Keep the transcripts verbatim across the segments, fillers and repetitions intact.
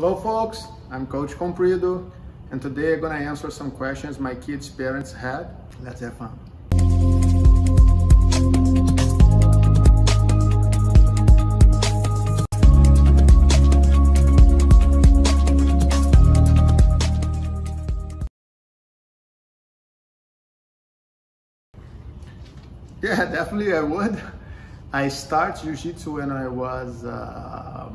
Hello folks, I'm Coach Comprido, and today I'm gonna answer some questions my kids' parents had. Let's have fun. Yeah, definitely I would. I started Jiu-Jitsu when I was uh,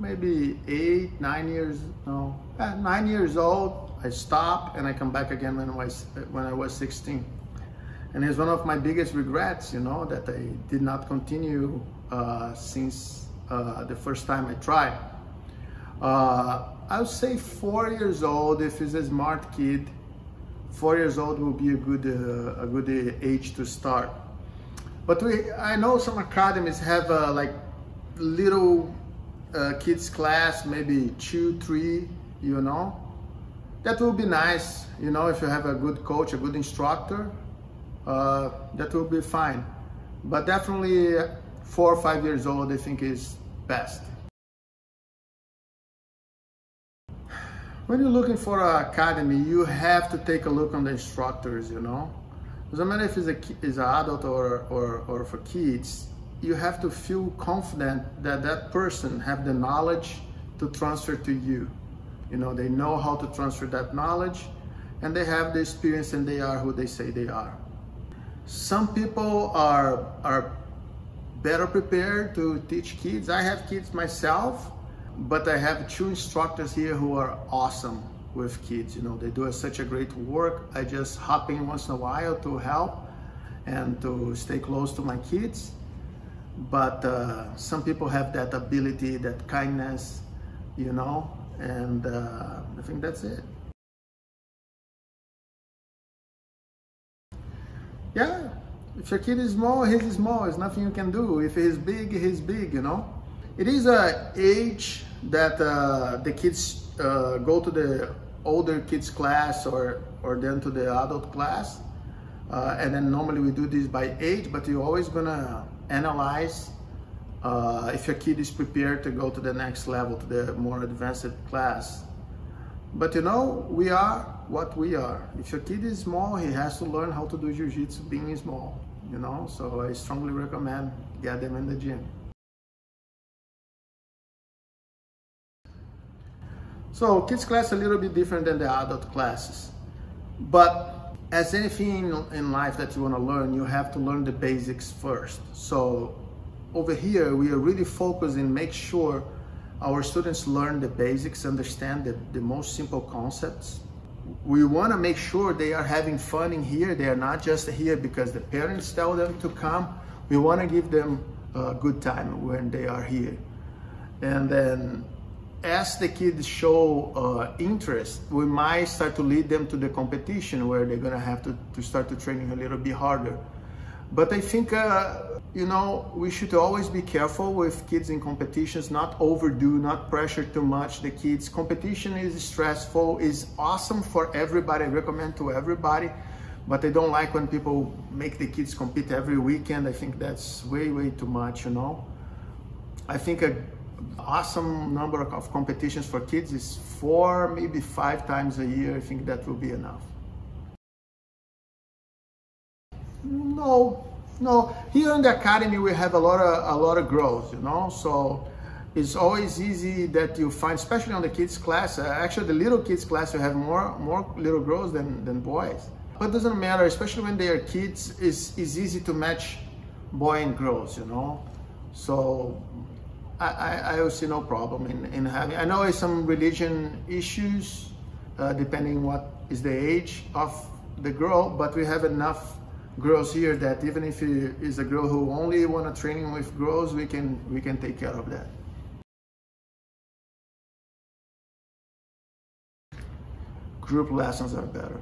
maybe eight, nine years, no, nine years old. I stopped and I come back again when I was, when I was sixteen. And it's one of my biggest regrets, you know, that I did not continue uh, since uh, the first time I tried. Uh, I would say four years old, if he's a smart kid, four years old will be a good, uh, a good age to start. But we, I know some academies have uh, like little uh, kids class, maybe two, three, you know. That will be nice, you know, if you have a good coach, a good instructor, uh, that will be fine. But definitely four or five years old, I think is best. When you're looking for an academy, you have to take a look on the instructors, you know. Doesn't matter if it's, a, it's an adult or, or, or for kids, you have to feel confident that that person have the knowledge to transfer to you. You know, they know how to transfer that knowledge, and they have the experience, and they are who they say they are. Some people are, are better prepared to teach kids. I have kids myself, but I have two instructors here who are awesome with kids. You know, they do such a great work. I just hop in once in a while to help and to stay close to my kids. But uh, some people have that ability, that kindness, you know, and uh, I think that's it. Yeah, if your kid is small, he's small. There's nothing you can do. If he's big, he's big, you know. It is an age that uh, the kids uh, go to the older kids class or, or then to the adult class. Uh, and then normally we do this by age, but you're always gonna analyze uh, if your kid is prepared to go to the next level, to the more advanced class. But you know, we are what we are. If your kid is small, he has to learn how to do jiu-jitsu being small, you know? So I strongly recommend get them in the gym. So kids class a little bit different than the adult classes, but as anything in life that you want to learn, you have to learn the basics first. So over here, we are really focusing, make sure our students learn the basics, understand the, the most simple concepts. We want to make sure they are having fun in here. They are not just here because the parents tell them to come. We want to give them a good time when they are here. And then as the kids show uh, interest, we might start to lead them to the competition where they're gonna have to, to start to training a little bit harder. But I think, uh, you know, we should always be careful with kids in competitions, not overdo, not pressure too much the kids. Competition is stressful, is awesome for everybody, I recommend to everybody, but I don't like when people make the kids compete every weekend. I think that's way, way too much, you know? I think a awesome number of competitions for kids is four, maybe five times a year. I think that will be enough. No, no. Here in the academy, we have a lot of a lot of growth, you know. So it's always easy that you find, especially on the kids class. Uh, actually, the little kids class, you have more more little girls than than boys. But it doesn't matter, especially when they are kids. It's, it's easy to match boy and girls, you know. So I, I, I see no problem in, in having, I know it's some religion issues, uh, depending what is the age of the girl, but we have enough girls here that even if it is a girl who only want to training with girls, we can, we can take care of that. Group lessons are better.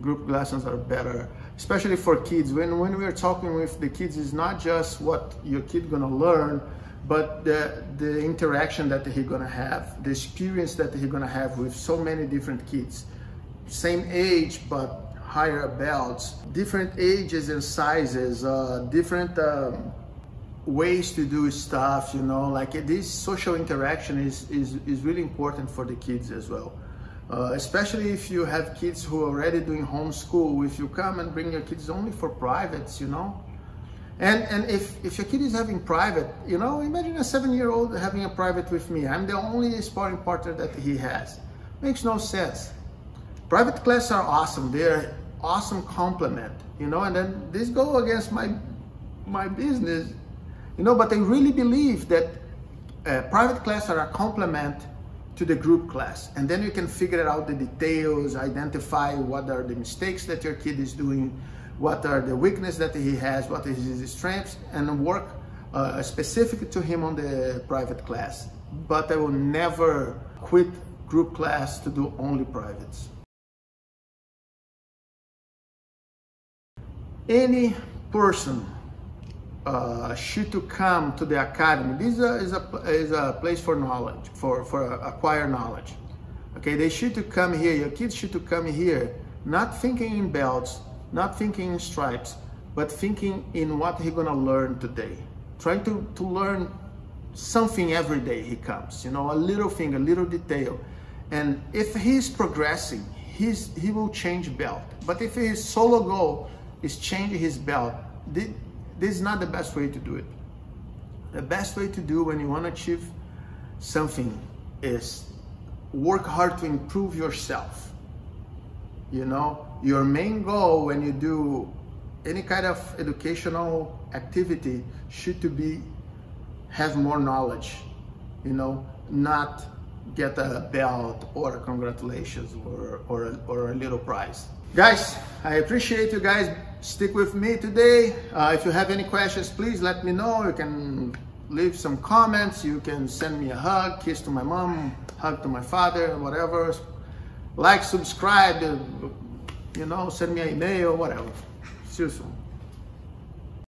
Group lessons are better, especially for kids. When, when we're talking with the kids, it's not just what your kid gonna learn, but the, the interaction that he's gonna have, the experience that he's gonna have with so many different kids. Same age, but higher belts, different ages and sizes, uh, different um, ways to do stuff, you know, like this social interaction is, is, is really important for the kids as well. Uh, especially if you have kids who are already doing homeschool, if you come and bring your kids only for privates, you know. And, and if, if your kid is having private, you know, imagine a seven-year-old having a private with me. I'm the only sparring partner that he has. Makes no sense. Private classes are awesome. They're awesome complement, you know, and then this go against my, my business, you know, but I really believe that uh, private classes are a complement to the group class, and then you can figure out the details, identify what are the mistakes that your kid is doing, what are the weaknesses that he has, what is his strengths, and work uh, specific to him on the private class. But I will never quit group class to do only privates. Any person uh, should come to the academy. This is a, is a, is a place for knowledge, for, for acquire knowledge. Okay, they should to come here, your kids should to come here, not thinking in belts, not thinking in stripes, but thinking in what he's gonna learn today. Trying to, to learn something every day he comes, you know, a little thing, a little detail. And if he's progressing, he's, he will change belt. But if his solo goal is change his belt, this is not the best way to do it. The best way to do when you wanna achieve something is work hard to improve yourself, you know? Your main goal when you do any kind of educational activity should to be have more knowledge, you know, not get a belt or a congratulations or, or, a, or a little prize. Guys, I appreciate you guys stick with me today. Uh, if you have any questions, please let me know. You can leave some comments. You can send me a hug, kiss to my mom, hug to my father, whatever. Like, subscribe. You know, send me an email, whatever. See you soon.